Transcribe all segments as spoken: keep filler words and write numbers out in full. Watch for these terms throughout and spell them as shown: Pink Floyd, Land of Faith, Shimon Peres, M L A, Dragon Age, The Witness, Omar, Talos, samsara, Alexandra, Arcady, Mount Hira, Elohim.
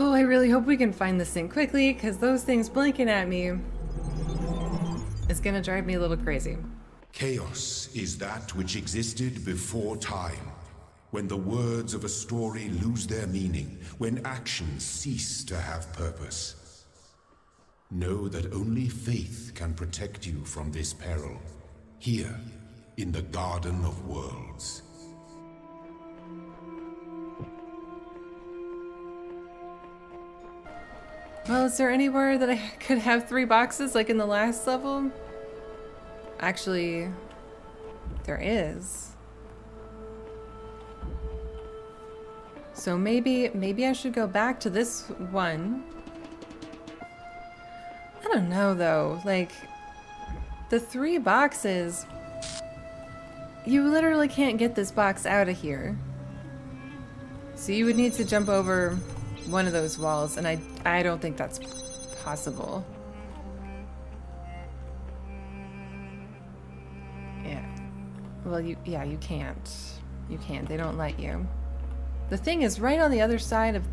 Oh, I really hope we can find this thing quickly, because those things blinking at me is gonna drive me a little crazy. Chaos is that which existed before time, when the words of a story lose their meaning, when actions cease to have purpose. Know that only faith can protect you from this peril, here, in the Garden of Worlds. Well, is there anywhere that I could have three boxes like in the last level? Actually, there is. So maybe, maybe I should go back to this one. I don't know though, like, the three boxes, you literally can't get this box out of here. So you would need to jump over one of those walls, and I, I don't think that's possible. Yeah. Well, you, yeah, you can't. You can't. They don't let you. The thing is right on the other side of...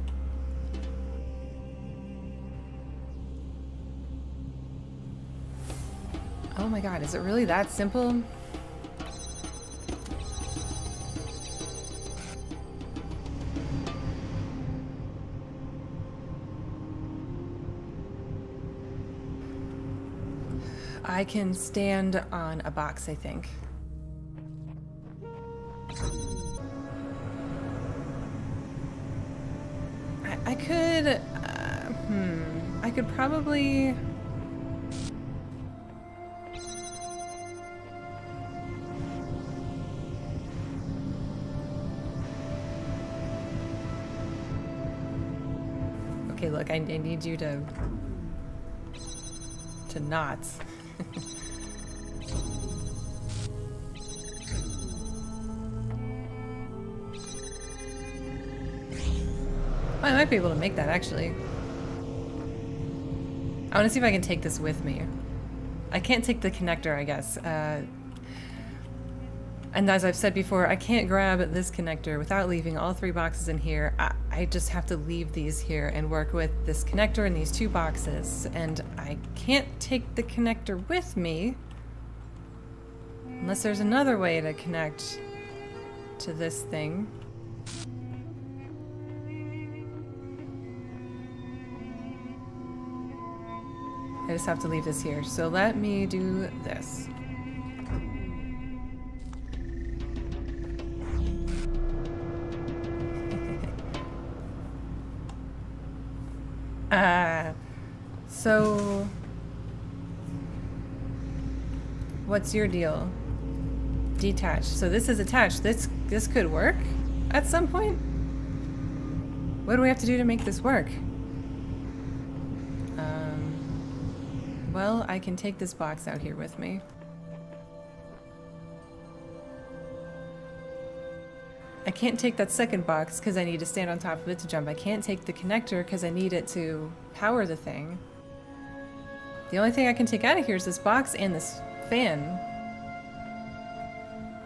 Oh my god, is it really that simple? I can stand on a box, I think. I, I could, uh, hmm, I could probably... Okay, look, I, I need you to, to not. I might be able to make that, actually. I want to see if I can take this with me. I can't take the connector, I guess. Uh, and as I've said before, I can't grab this connector without leaving all three boxes in here. I, I just have to leave these here and work with this connector and these two boxes. And I can't take the connector with me unless there's another way to connect to this thing. I just have to leave this here. So let me do this. Uh, so what's your deal? Detached. So this is attached. This this could work at some point. What do we have to do to make this work? Um, well, I can take this box out here with me. I can't take that second box because I need to stand on top of it to jump. I can't take the connector because I need it to power the thing. The only thing I can take out of here is this box and this fan.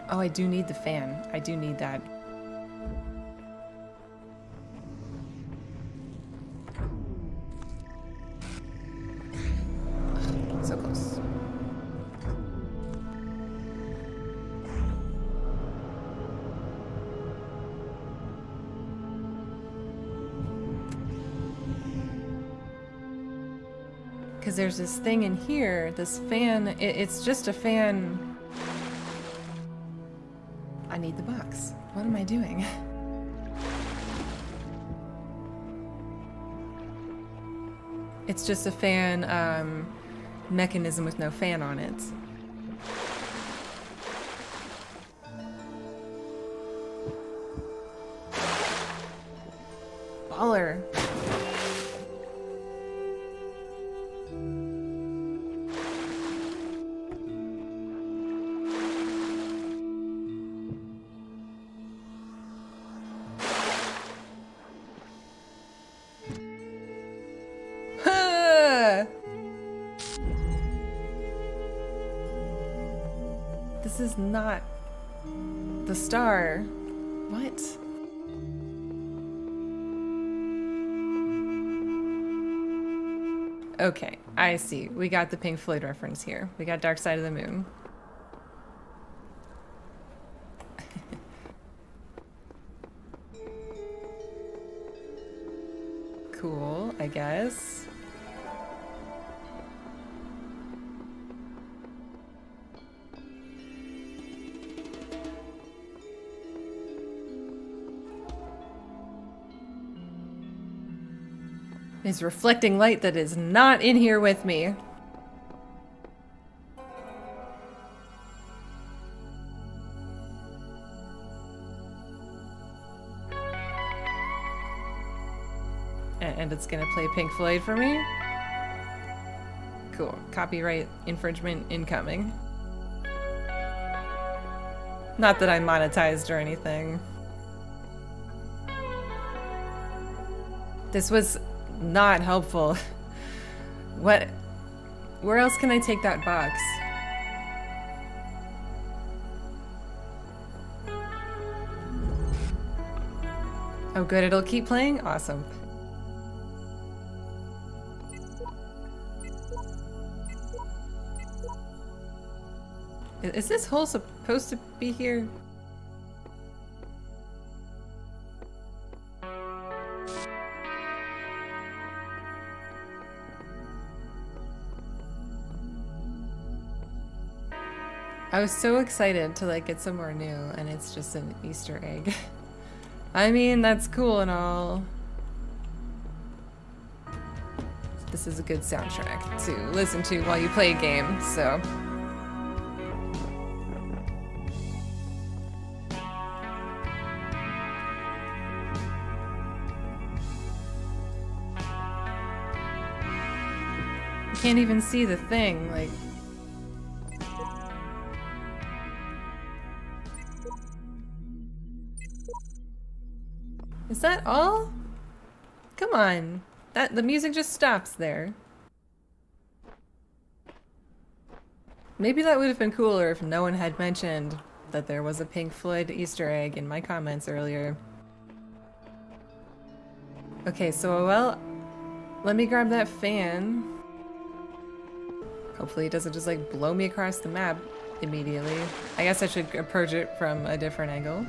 Oh, I do need the fan. I do need that. There's this thing in here, this fan, it, it's just a fan. I need the box. What am I doing? It's just a fan um, mechanism with no fan on it. Baller. This is not the star. What? Okay, I see. We got the Pink Floyd reference here. We got Dark Side of the Moon. Cool, I guess. Is reflecting light that is not in here with me. And it's gonna play Pink Floyd for me? Cool. Copyright infringement incoming. Not that I'm monetized or anything. This was not helpful. What? Where else can I take that box? Oh good, it'll keep playing? Awesome. Is this hole supposed to be here? I was so excited to like get somewhere new and it's just an Easter egg. I mean, that's cool and all. This is a good soundtrack to listen to while you play a game, so. You can't even see the thing, like. Is that all? Come on. That the music just stops there. Maybe that would have been cooler if no one had mentioned that there was a Pink Floyd Easter egg in my comments earlier. Okay, so well, let me grab that fan. Hopefully it doesn't just like blow me across the map immediately. I guess I should approach it from a different angle.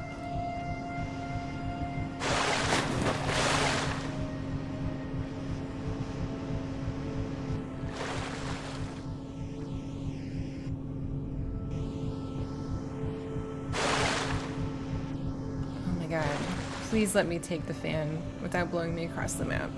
Please let me take the fan without blowing me across the map.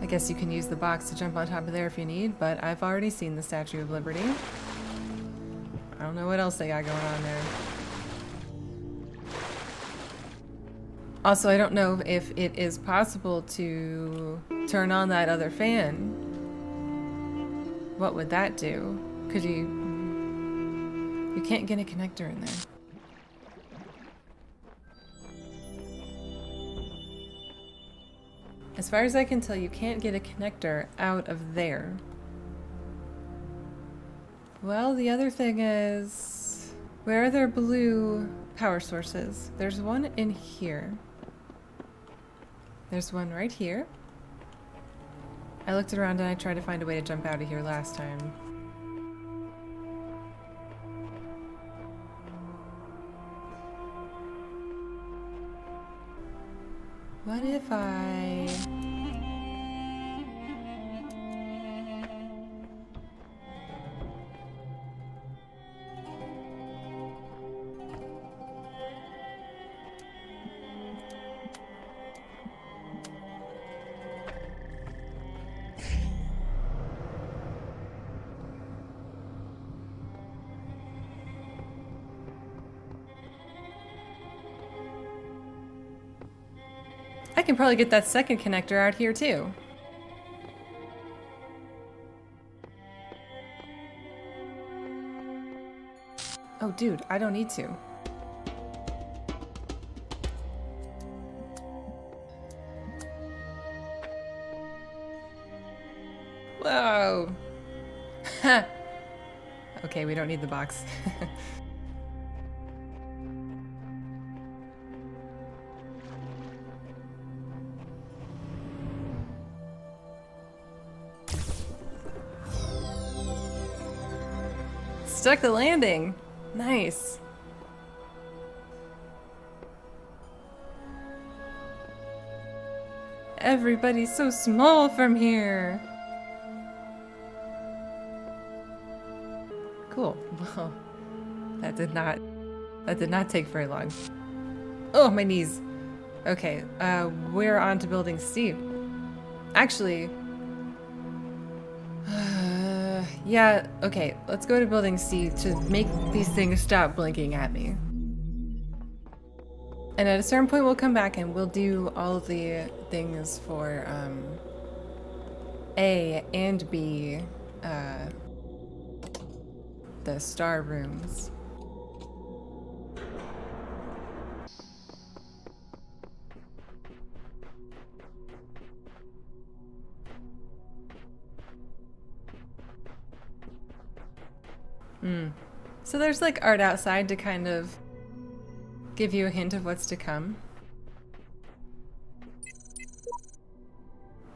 I guess you can use the box to jump on top of there if you need, but I've already seen the Statue of Liberty. I don't know what else they got going on there. Also, I don't know if it is possible to turn on that other fan. What would that do? Could you... You can't get a connector in there. As far as I can tell, you can't get a connector out of there. Well, the other thing is, where are there blue power sources? There's one in here. There's one right here. I looked around and I tried to find a way to jump out of here last time. What if I... I can probably get that second connector out here too. Oh dude, I don't need to. Whoa! Okay, we don't need the box. Stuck the landing! Nice. Everybody's so small from here. Cool. Well, that did not that did not take very long. Oh, my knees. Okay, uh, we're on to building C. Actually, yeah, okay, let's go to building C to make these things stop blinking at me. And at a certain point we'll come back and we'll do all the things for um, A and B, uh, the star rooms. Mm. So there's like art outside to kind of give you a hint of what's to come.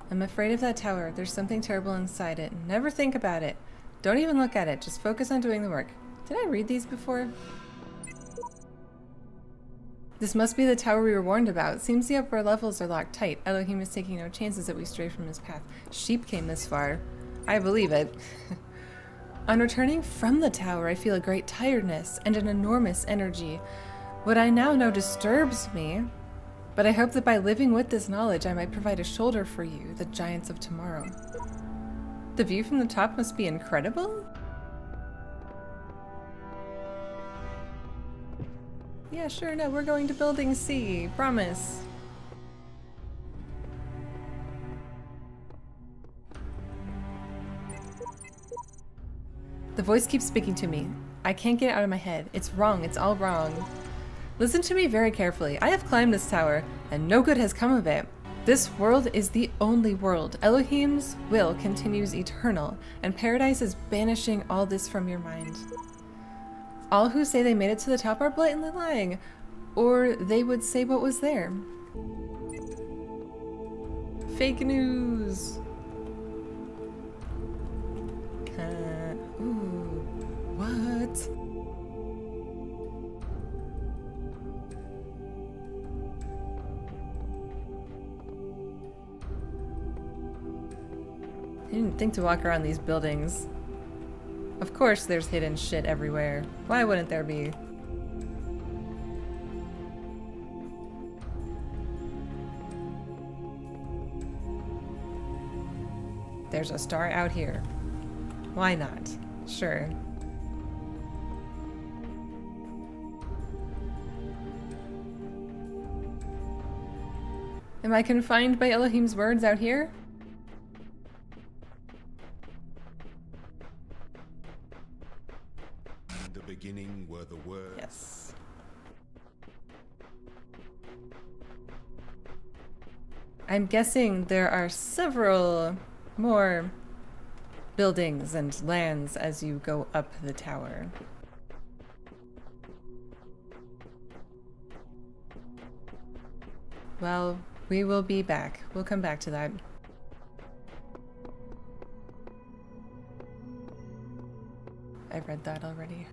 I'm afraid of that tower. There's something terrible inside it. Never think about it. Don't even look at it. Just focus on doing the work. Did I read these before? This must be the tower we were warned about. Seems the upper levels are locked tight. Elohim is taking no chances that we stray from his path. Sheep came this far. I believe it. On returning from the tower, I feel a great tiredness and an enormous energy. What I now know disturbs me, but I hope that by living with this knowledge, I might provide a shoulder for you, the giants of tomorrow. The view from the top must be incredible? Yeah, sure, no, we're going to building C, promise. The voice keeps speaking to me. I can't get it out of my head. It's wrong. It's all wrong. Listen to me very carefully. I have climbed this tower, and no good has come of it. This world is the only world. Elohim's will continues eternal, and paradise is banishing all this from your mind. All who say they made it to the top are blatantly lying, or they would say what was there. Fake news. Uh, Ooh, what? I didn't think to walk around these buildings. Of course there's hidden shit everywhere. Why wouldn't there be? There's a star out here. Why not? Sure. Am I confined by Elohim's words out here? In the beginning were the words. Yes. I'm guessing there are several more buildings and lands as you go up the tower. Well, we will be back. We'll come back to that. I read that already.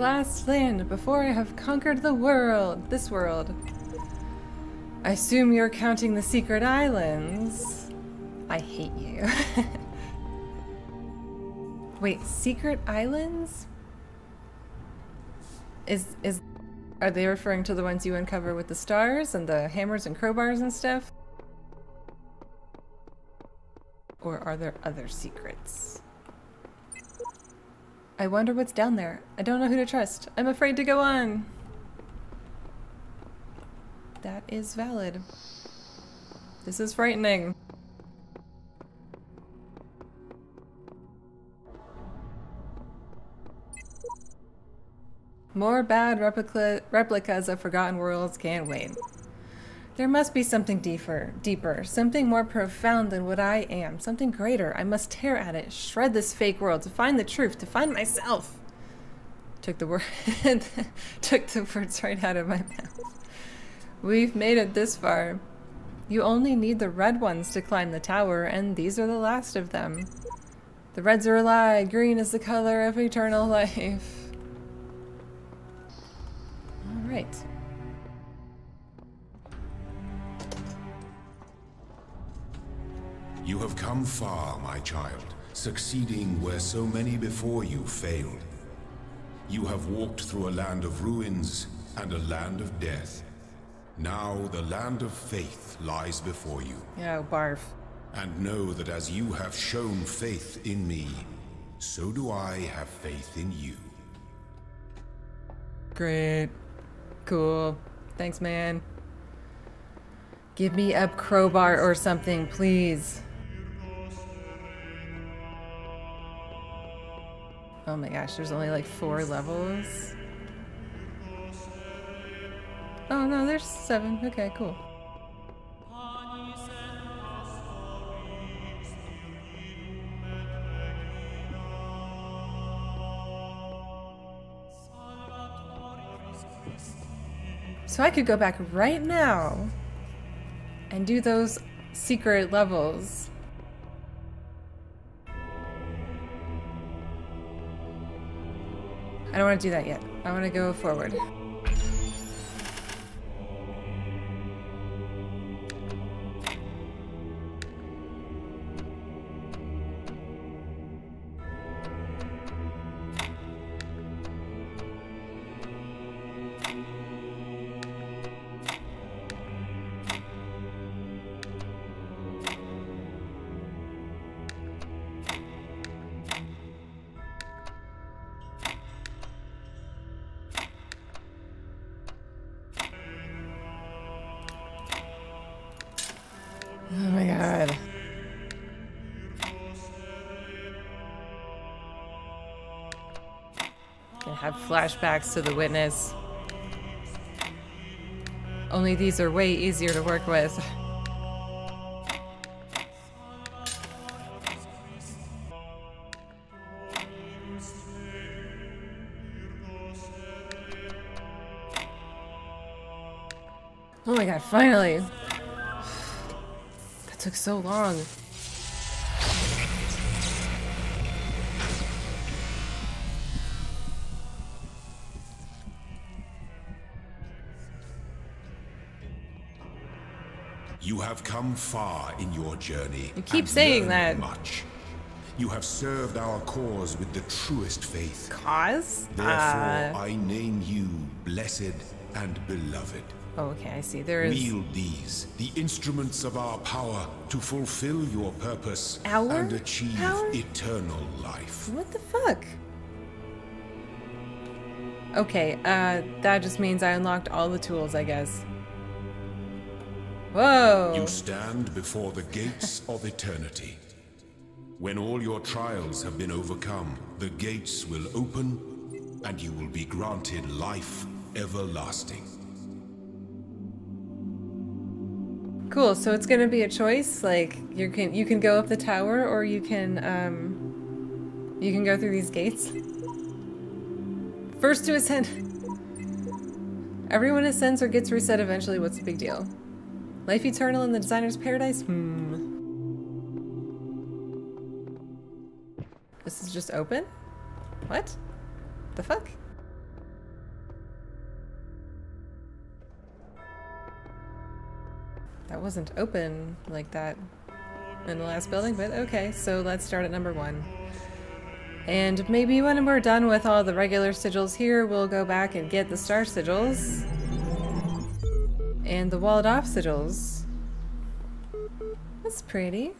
last land before I have conquered the world, this world. I assume you're counting the secret islands. I hate you. Wait, secret islands? Is, is, are they referring to the ones you uncover with the stars and the hammers and crowbars and stuff? Or are there other secrets? I wonder what's down there. I don't know who to trust. I'm afraid to go on. That is valid. This is frightening. More bad replica replicas of Forgotten Worlds, can't wait. There must be something deeper, deeper, something more profound than what I am, something greater. I must tear at it, shred this fake world, to find the truth, to find myself. Took the word, took the words right out of my mouth. We've made it this far. You only need the red ones to climb the tower, and these are the last of them. The reds are alive, green is the color of eternal life. Right. You have come far, my child, succeeding where so many before you failed. You have walked through a land of ruins and a land of death. Now the land of faith lies before you. Oh, barf. And know that as you have shown faith in me, so do I have faith in you. Great. Cool. Thanks, man. Give me a crowbar or something, please. Oh my gosh, there's only like four levels. Oh no, there's seven. Okay, cool. So I could go back right now and do those secret levels. I don't want to do that yet. I want to go forward. Flashbacks to The Witness. Only these are way easier to work with. Oh my god, finally! That took so long. You have come far in your journey. You keep saying that. Much. You have served our cause with the truest faith. Cause? Therefore, uh... I name you blessed and beloved. Oh, okay, I see. There is. Wield these, the instruments of our power, to fulfill your purpose our? and achieve our? eternal life. What the fuck? Okay, uh, that just means I unlocked all the tools, I guess. Whoa. You stand before the gates of eternity. When all your trials have been overcome, the gates will open and you will be granted life everlasting. Cool, so it's gonna be a choice, like you can you can go up the tower or you can um you can go through these gates. First to ascend. Everyone ascends or gets reset eventually, what's the big deal? Life eternal in the designer's paradise? Hmm. This is just open? What? The fuck? That wasn't open like that in the last building, but okay, so let's start at number one. And maybe when we're done with all the regular sigils here, we'll go back and get the star sigils. And the walled off sigils. That's pretty.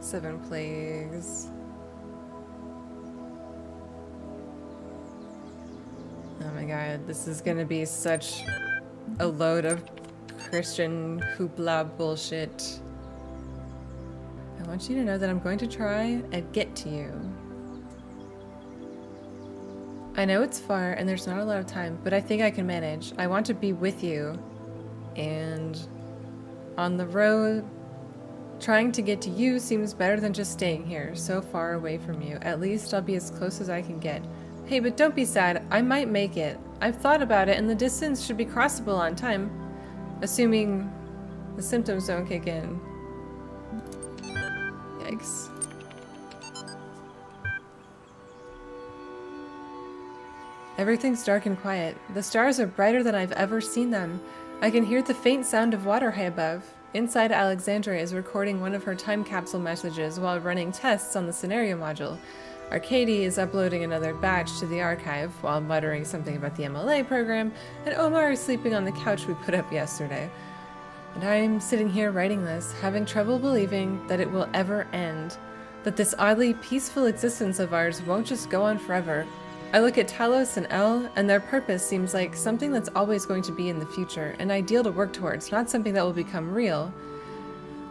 Seven plagues. Oh my god, this is gonna be such a load of Christian hoopla bullshit. I want you to know that I'm going to try and get to you. I know it's far and there's not a lot of time, but I think I can manage. I want to be with you and on the road. Trying to get to you seems better than just staying here, so far away from you. At least I'll be as close as I can get. Hey, but don't be sad. I might make it. I've thought about it, and the distance should be crossable on time. Assuming the symptoms don't kick in. Yikes. Everything's dark and quiet. The stars are brighter than I've ever seen them. I can hear the faint sound of water high above. Inside, Alexandra is recording one of her time capsule messages while running tests on the scenario module. Arcady is uploading another batch to the archive while muttering something about the M L A program, and Omar is sleeping on the couch we put up yesterday. And I'm sitting here writing this, having trouble believing that it will ever end, that this oddly peaceful existence of ours won't just go on forever. I look at Talos and El, and their purpose seems like something that's always going to be in the future, an ideal to work towards, not something that will become real.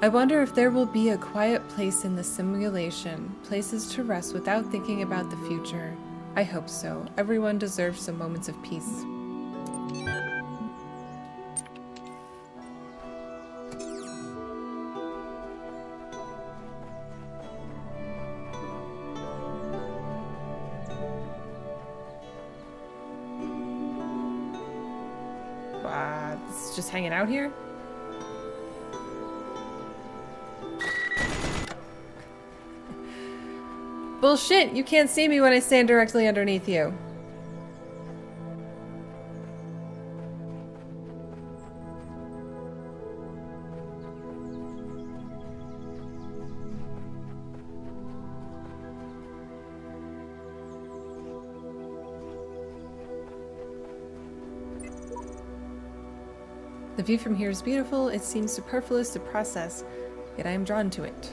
I wonder if there will be a quiet place in the simulation, places to rest without thinking about the future. I hope so. Everyone deserves some moments of peace. Just hanging out here? Bullshit! You can't see me when I stand directly underneath you. The view from here is beautiful, it seems superfluous to process, yet I am drawn to it.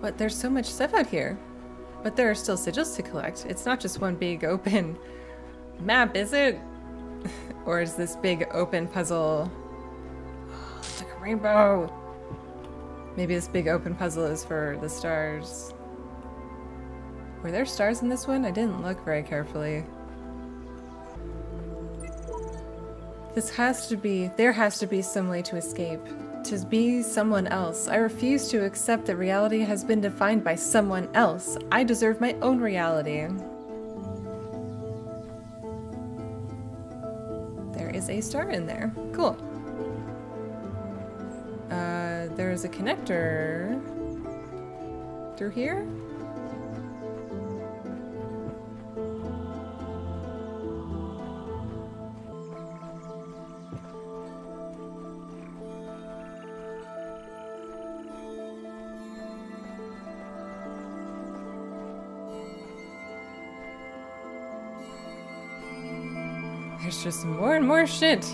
But there's so much stuff out here. But there are still sigils to collect. It's not just one big open map, is it? Or is this big open puzzle? Oh, it's like a rainbow! Maybe this big open puzzle is for the stars. Were there stars in this one? I didn't look very carefully. This has to be- there has to be some way to escape. To be someone else. I refuse to accept that reality has been defined by someone else. I deserve my own reality. There is a star in there. Cool. Uh, there is a connector... through here? There's just more and more shit!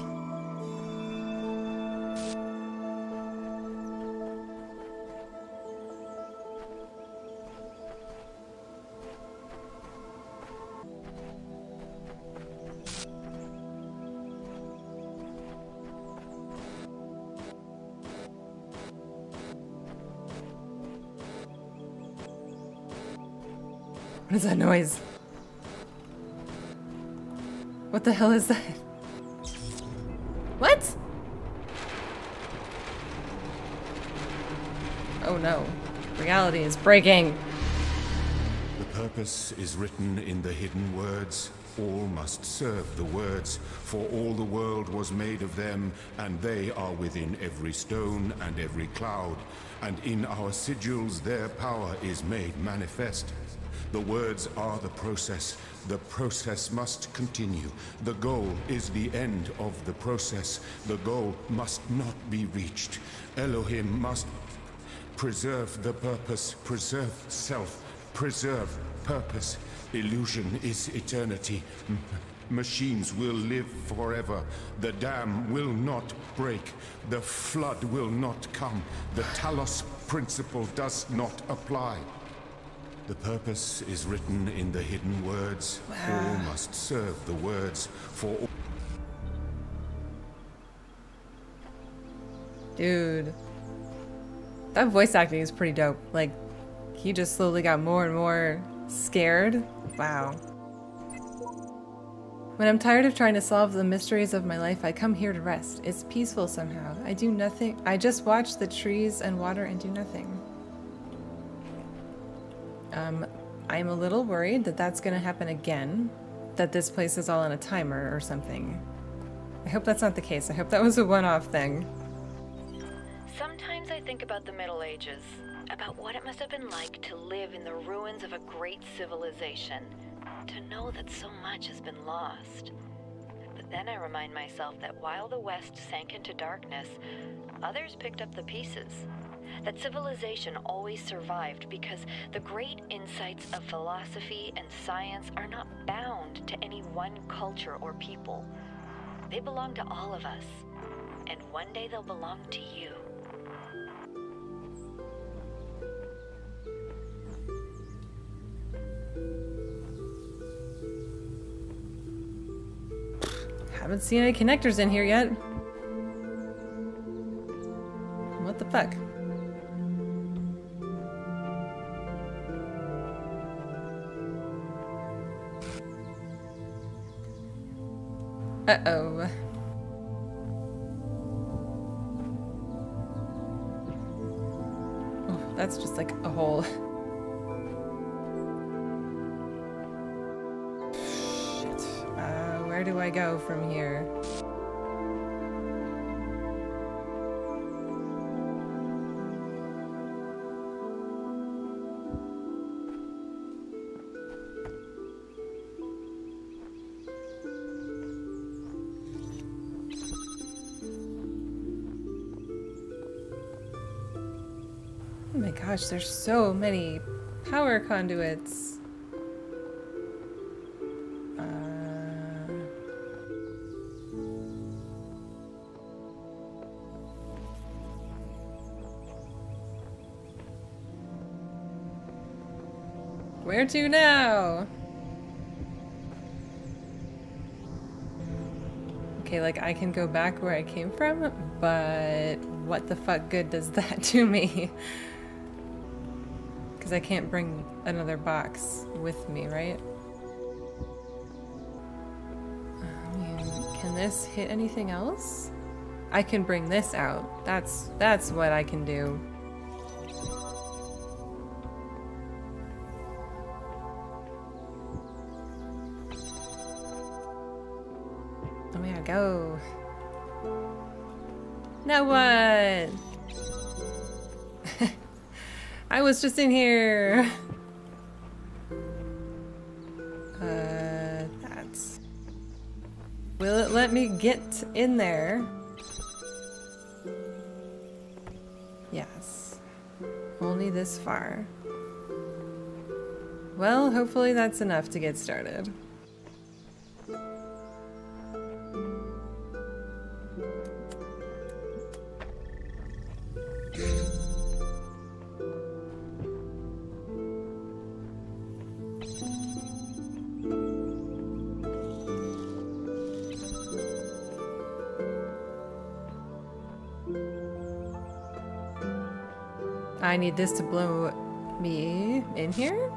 What is that noise? What the hell is that? What? Oh no. Reality is breaking. purpose is written in the hidden words. All must serve the words, for all the world was made of them, and they are within every stone and every cloud, and in our sigils their power is made manifest. The words are the process. The process must continue. The goal is the end of the process. The goal must not be reached. Elohim must preserve the purpose, preserve self, preserve purpose. Illusion is eternity. Machines will live forever. The dam will not break. The flood will not come. The Talos principle does not apply. The purpose is written in the hidden words. Wow. All must serve the words for all. Dude. That voice acting is pretty dope. Like, he just slowly got more and more scared. Wow. When I'm tired of trying to solve the mysteries of my life, I come here to rest. It's peaceful somehow. I do nothing. I just watch the trees and water and do nothing. Um, I'm a little worried that that's going to happen again. That this place is all on a timer or something. I hope that's not the case. I hope that was a one-off thing. Sometimes I think about the Middle Ages. About what it must have been like to live in the ruins of a great civilization, to know that so much has been lost. But then I remind myself that while the West sank into darkness, others picked up the pieces. That civilization always survived because the great insights of philosophy and science are not bound to any one culture or people. They belong to all of us, and one day they'll belong to you. Haven't seen any connectors in here yet. What the fuck? Uh-oh. Oh, that's just like a hole. Where do I go from here? Oh my gosh, there's so many power conduits. Where to now? Okay, like I can go back where I came from, but what the fuck good does that do me? Because I can't bring another box with me, right? I mean, can this hit anything else? I can bring this out. That's that's what I can do. Go. Now what? I was just in here. Uh, that's... Will it let me get in there? Yes. Only this far. Well, hopefully that's enough to get started. I need this to blow me in here?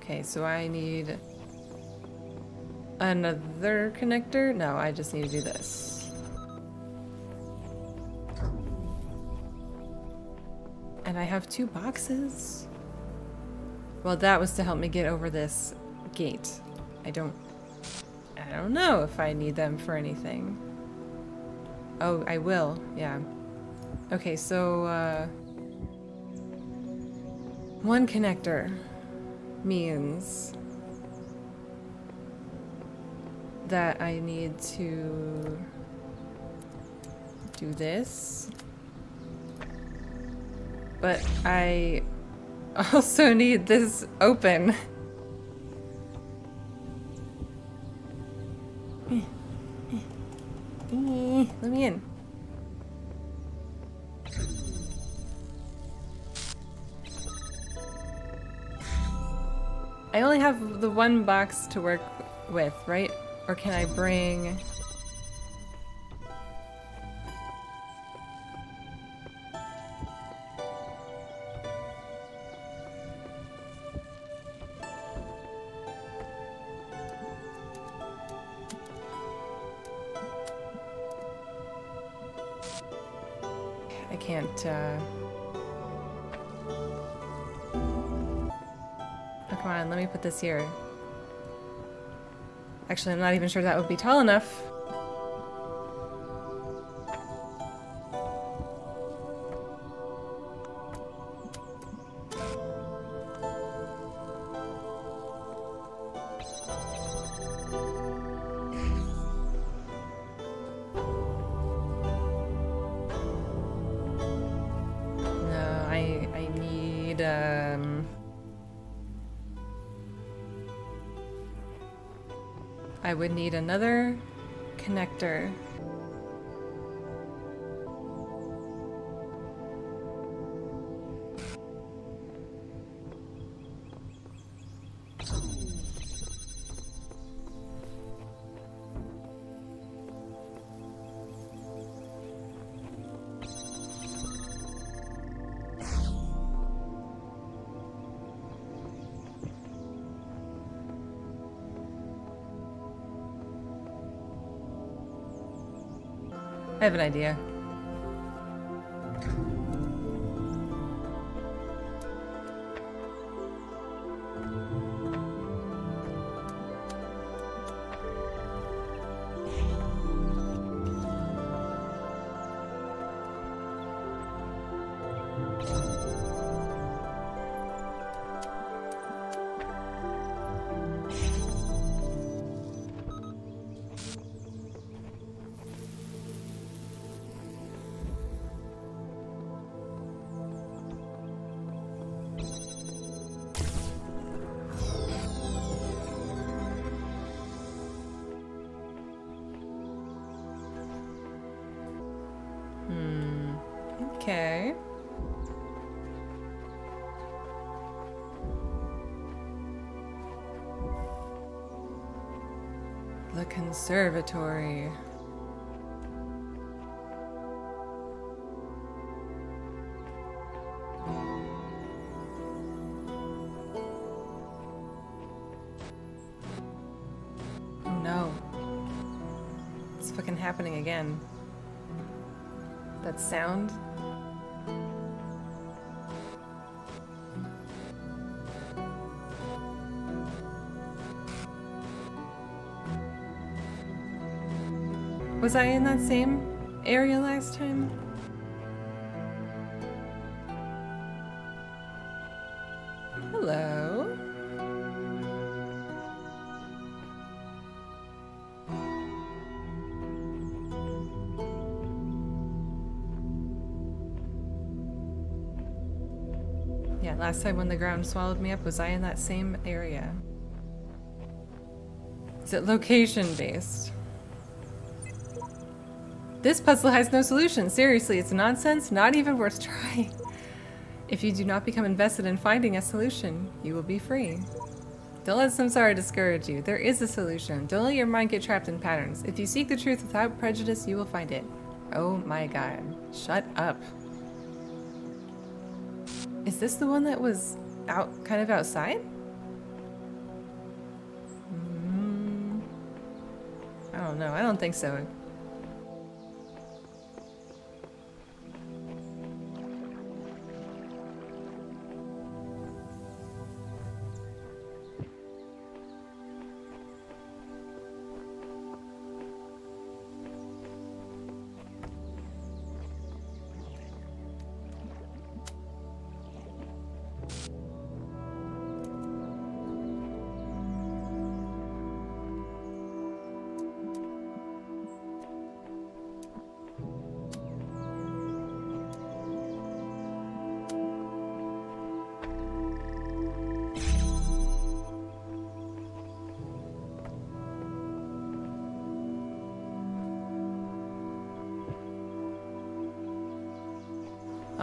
Okay, so I need another connector? No, I just need to do this. And I have two boxes? Well, that was to help me get over this gate. I don't... I don't know if I need them for anything. Oh, I will. Yeah. Okay, so... Uh, one connector means that I need to do this. But I also need this open. Let me in. I only have the one box to work with, right? Or can I bring... I can't, uh... Oh, come on, let me put this here. Actually, I'm not even sure that would be tall enough. No, I, I need, um... I would need another connector. I have an idea. Okay. The conservatory. Oh no. It's fucking happening again. That sound. Was I in that same area last time? Hello. Yeah, last time when the ground swallowed me up, was I in that same area? Is it location-based? This puzzle has no solution. Seriously, it's nonsense, not even worth trying. If you do not become invested in finding a solution, you will be free. Don't let samsara discourage you. There is a solution. Don't let your mind get trapped in patterns. If you seek the truth without prejudice, you will find it. Oh my god. Shut up. Is this the one that was out, kind of outside? Mm, I don't know. I don't think so.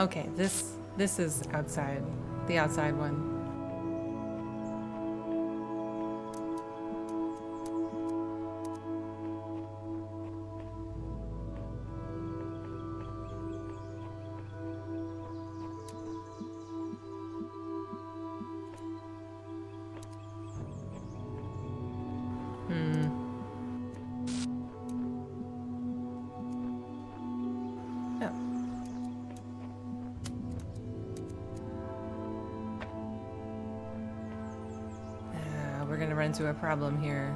Okay, this this is outside, the outside one. A problem here.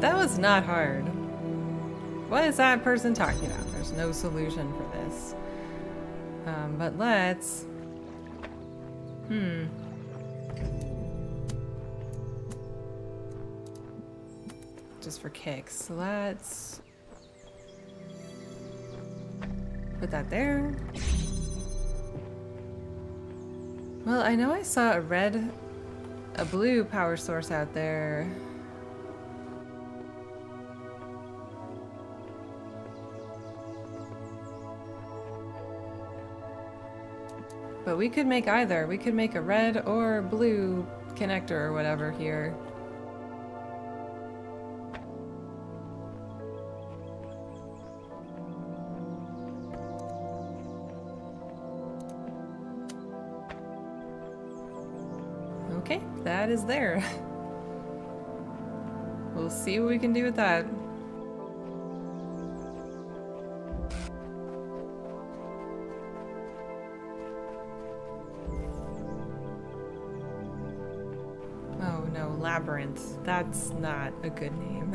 That was not hard. What is that person talking about? There's no solution for this. Um, but let's... Hmm. Just for kicks. Let's... put that there. Well, I know I saw a red... a blue power source out there. But we could make either. We could make a red or blue connector or whatever here. Okay, that is there. We'll see what we can do with that. That's not a good name.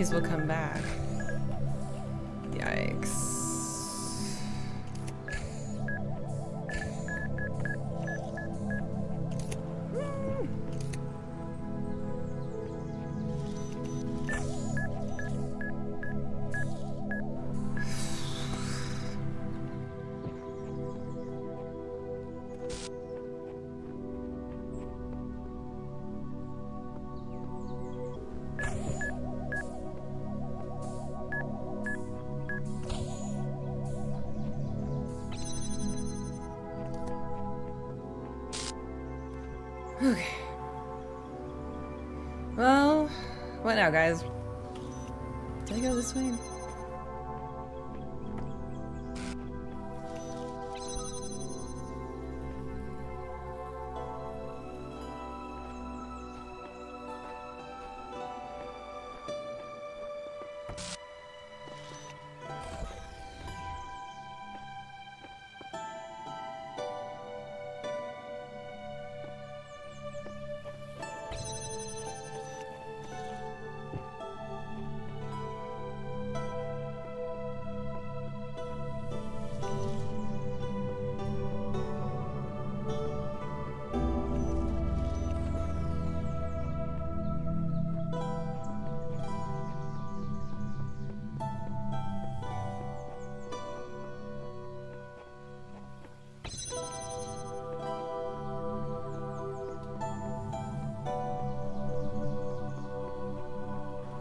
These will come back. Yikes. Now, guys, did I go this way?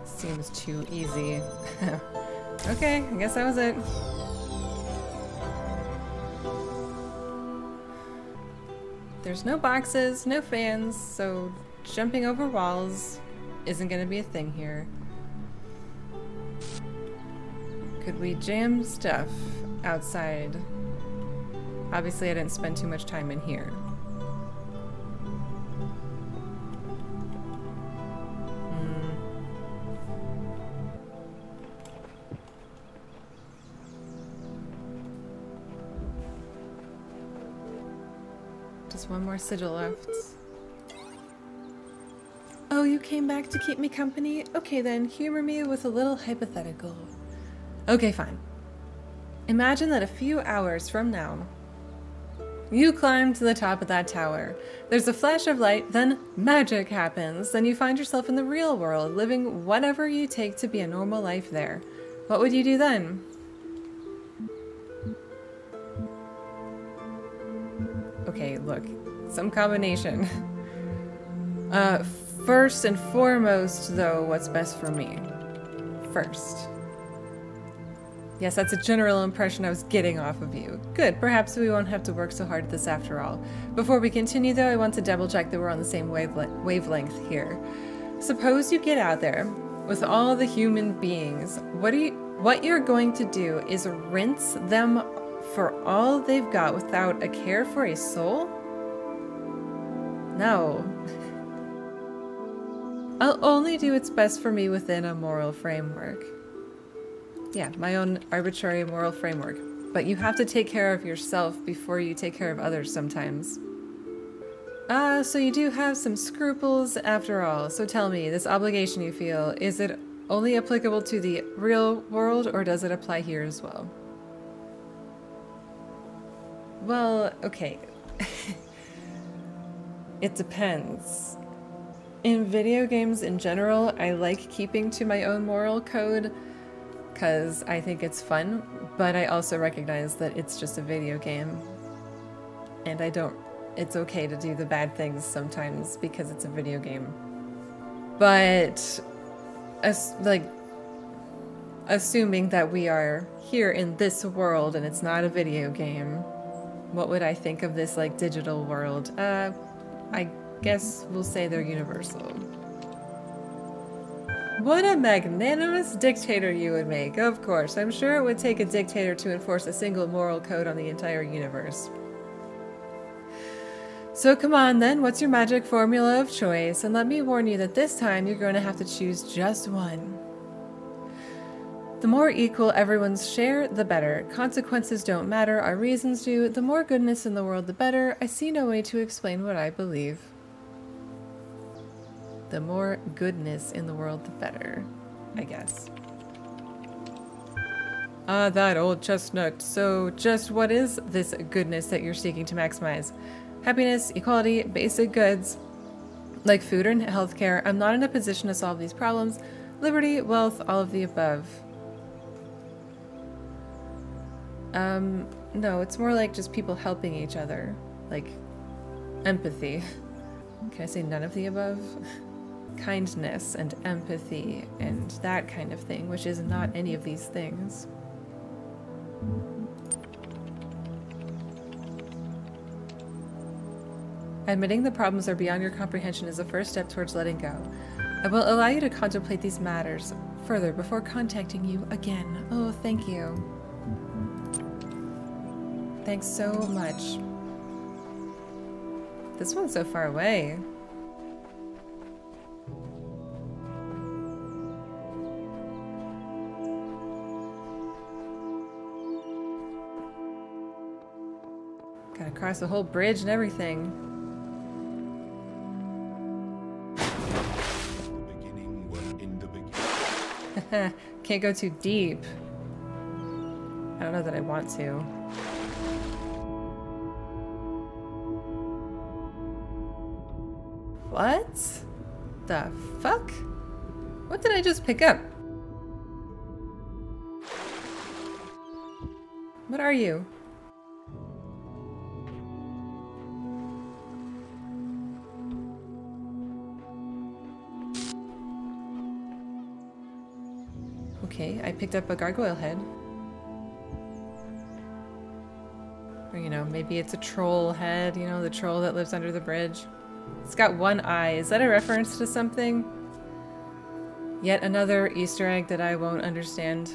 Seems too easy. Okay, I guess that was it. There's no boxes, no fans, so jumping over walls isn't gonna be a thing here. Could we jam stuff outside? Obviously I didn't spend too much time in here. One more sigil left. Oh, you came back to keep me company? Okay then, humor me with a little hypothetical. Okay, fine. Imagine that a few hours from now, you climb to the top of that tower. There's a flash of light, then magic happens. Then you find yourself in the real world, living whatever you take to be a normal life there. What would you do then? Okay, look, some combination. Uh, first and foremost, though, what's best for me? First. Yes, that's a general impression I was getting off of you. Good, perhaps we won't have to work so hard at this after all. Before we continue, though, I want to double check that we're on the same wavele- wavelength here. Suppose you get out there with all the human beings. What, do you, what you're going to do is rinse them for all they've got without a care for a soul? No. I'll only do what's best for me within a moral framework. Yeah, my own arbitrary moral framework. But you have to take care of yourself before you take care of others sometimes. Ah, uh, so you do have some scruples after all. So tell me, this obligation you feel, is it only applicable to the real world or does it apply here as well? Well, okay, it depends. In video games in general, I like keeping to my own moral code because I think it's fun, but I also recognize that it's just a video game and I don't, it's okay to do the bad things sometimes because it's a video game. But, as, like, assuming that we are here in this world and it's not a video game, what would I think of this, like, digital world? Uh, I guess we'll say they're universal. What a magnanimous dictator you would make, of course. I'm sure it would take a dictator to enforce a single moral code on the entire universe. So come on then, what's your magic formula of choice? And let me warn you that this time you're going to have to choose just one. The more equal everyone's share, the better. Consequences don't matter, our reasons do. The more goodness in the world, the better. I see no way to explain what I believe. The more goodness in the world, the better. I guess. Ah, uh, that old chestnut. So just what is this goodness that you're seeking to maximize? Happiness, equality, basic goods, like food and healthcare. I'm not in a position to solve these problems. Liberty, wealth, all of the above. Um, no, it's more like just people helping each other. Like, empathy. Can I say none of the above? Kindness and empathy and that kind of thing, which is not any of these things. Admitting the problems are beyond your comprehension is the first step towards letting go. I will allow you to contemplate these matters further before contacting you again. Oh, thank you. Thanks so much. This one's so far away. Gotta cross the whole bridge and everything. Can't go too deep. I don't know that I want to. What the fuck? What did I just pick up? What are you? Okay, I picked up a gargoyle head. Or, you know, maybe it's a troll head, you know, the troll that lives under the bridge. It's got one eye. Is that a reference to something? Yet another Easter egg that I won't understand.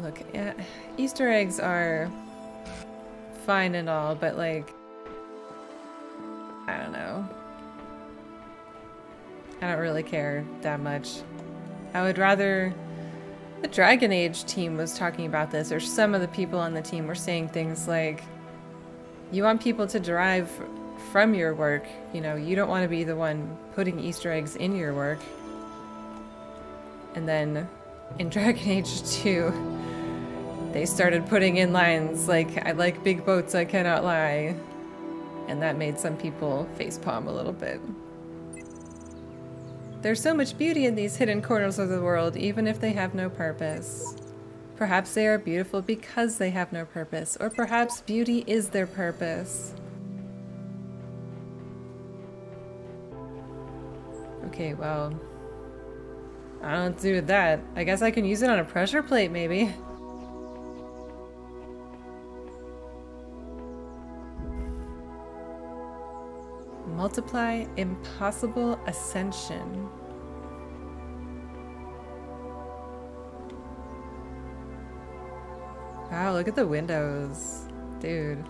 Look, yeah, Easter eggs are fine and all, but like, I don't know. I don't really care that much. I would rather the Dragon Age team was talking about this, or some of the people on the team were saying things like, you want people to derive from your work, you know, you don't want to be the one putting Easter eggs in your work. And then in Dragon Age two, they started putting in lines like, I like big boats, I cannot lie. And that made some people facepalm a little bit. There's so much beauty in these hidden corners of the world, even if they have no purpose. Perhaps they are beautiful because they have no purpose, or perhaps beauty is their purpose. Okay, well, I don't do that. I guess I can use it on a pressure plate, maybe. Multiply impossible ascension. Wow, look at the windows. Dude.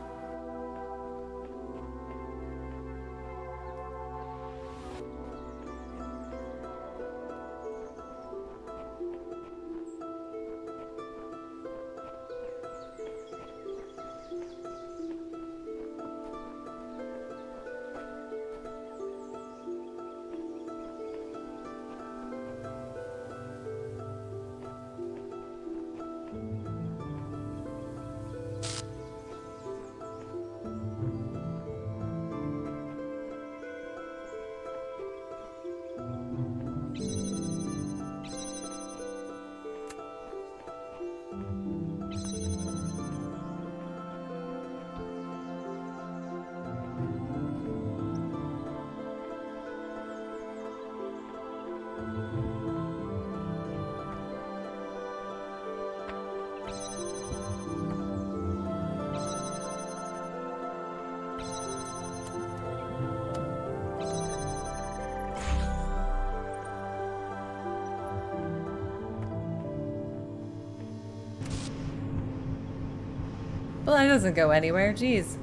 Well, that doesn't go anywhere, jeez.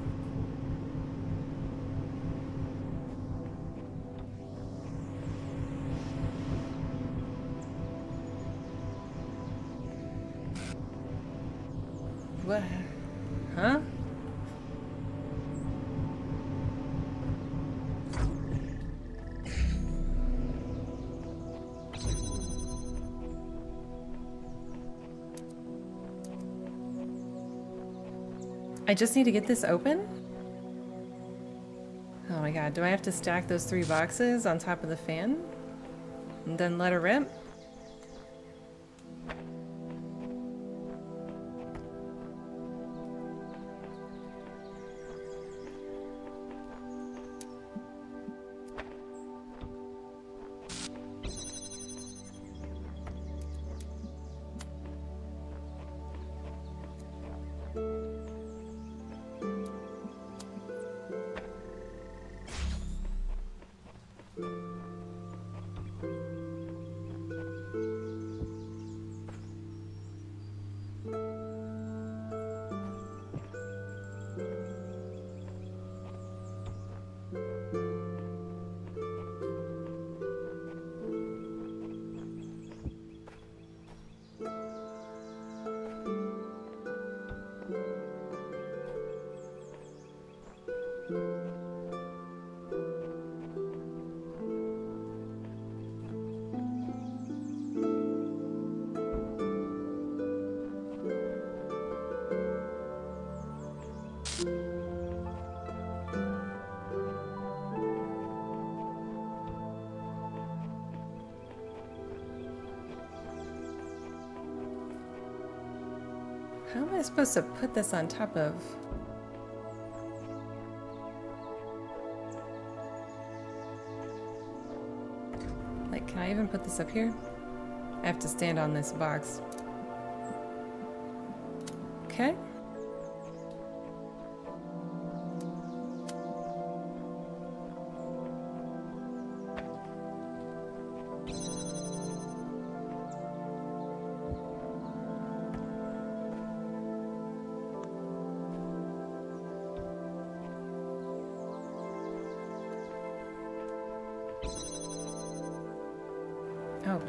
What? Huh? I just need to get this open? Oh my god, do I have to stack those three boxes on top of the fan? And then let her rip? How am I supposed to put this on top of? Like, can I even put this up here? I have to stand on this box. Okay.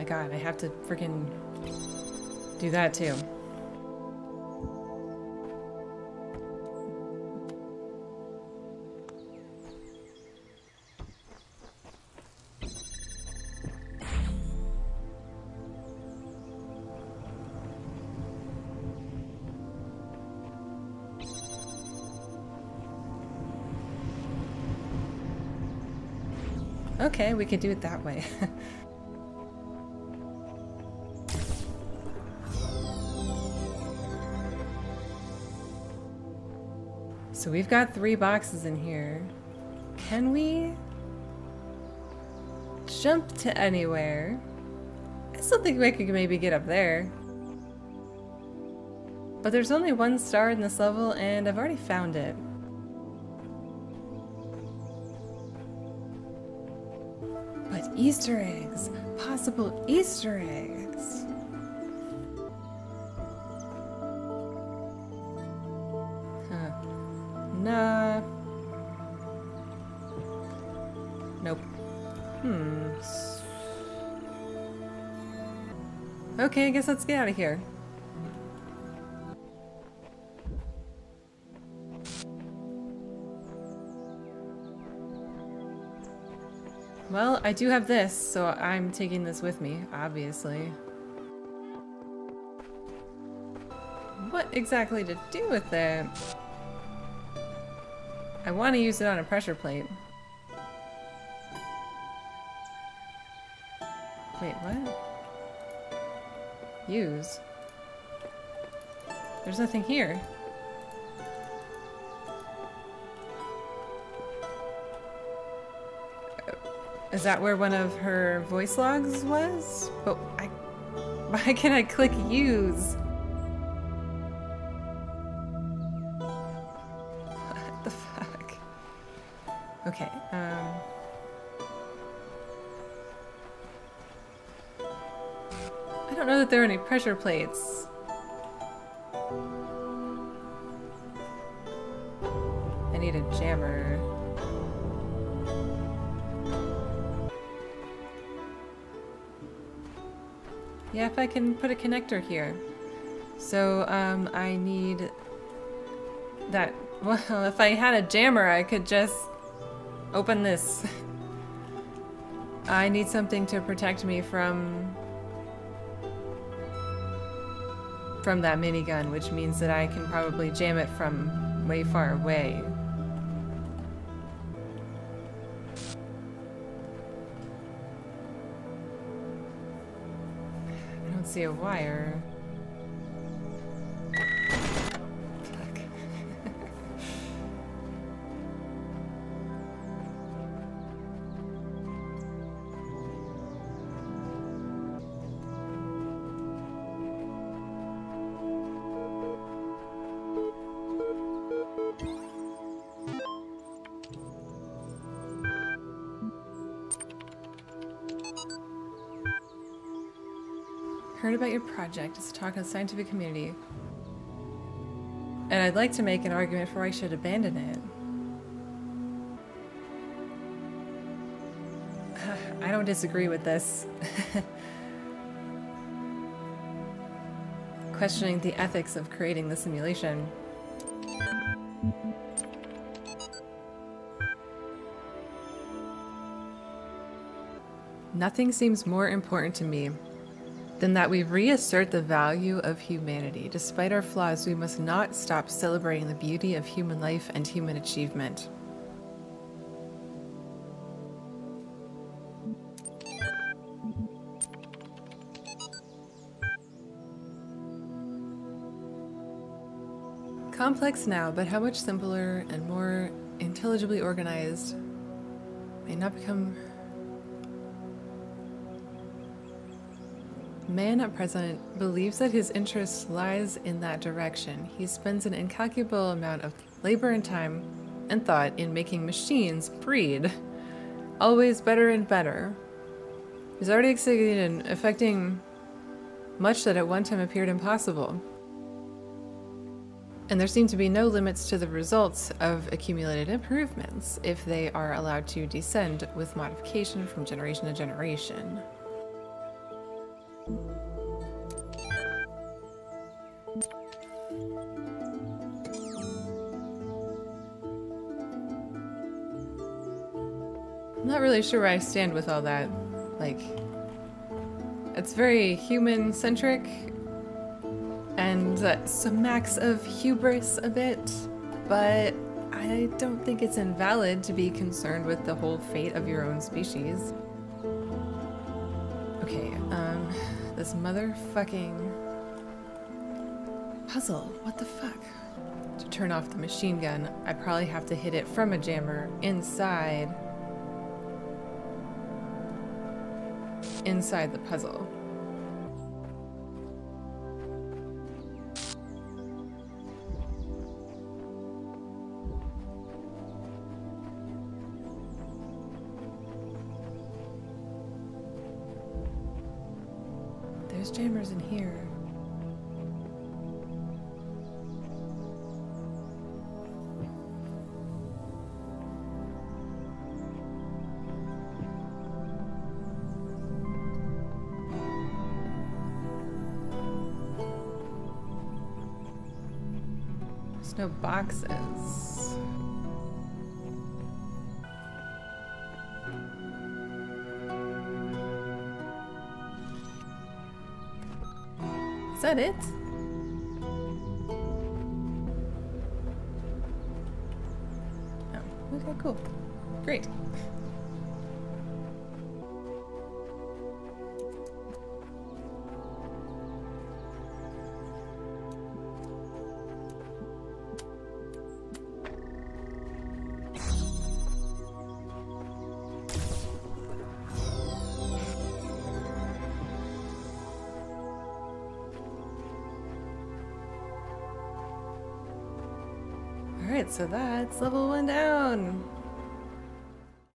God, I have to freaking do that too. Okay, we could do it that way. So we've got three boxes in here. Can we jump to anywhere? I still think we could maybe get up there. But there's only one star in this level and I've already found it. But Easter eggs, possible Easter eggs. Nah. Nope. Hmm. Okay, I guess let's get out of here. Well, I do have this, so I'm taking this with me, obviously. What exactly to do with it? I want to use it on a pressure plate. Wait, what? Use? There's nothing here. Is that where one of her voice logs was? But I, why can't I click use? Okay, um... I don't know that there are any pressure plates. I need a jammer. Yeah, if I can put a connector here. So, um, I need... that... Well, if I had a jammer, I could just... open this. I need something to protect me from from that minigun, which means that I can probably jam it from way far away. I don't see a wire. Heard about your project. It's a talk on the scientific community. And I'd like to make an argument for why I should abandon it. Uh, I don't disagree with this. Questioning the ethics of creating the simulation. Nothing seems more important to me than that we reassert the value of humanity. Despite our flaws, we must not stop celebrating the beauty of human life and human achievement. Complex now, but how much simpler and more intelligibly organized may not become. Man at present believes that his interest lies in that direction. He spends an incalculable amount of labor and time and thought in making machines breed, always better and better. He's already succeeded in affecting much that at one time appeared impossible. And there seem to be no limits to the results of accumulated improvements if they are allowed to descend with modification from generation to generation. I'm not really sure where I stand with all that. Like, it's very human-centric and uh, some max of hubris a bit, but I don't think it's invalid to be concerned with the whole fate of your own species. Okay, um, this motherfucking puzzle, what the fuck? To turn off the machine gun, I probably have to hit it from a jammer inside, inside the puzzle. There's jammers in here. There's no boxes. Is that it? Oh, okay, cool. Great. So that's level one down.